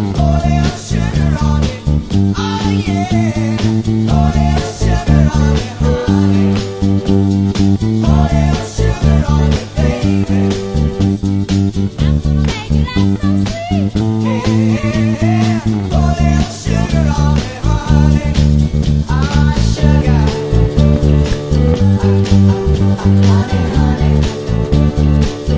Honey, honey, honey.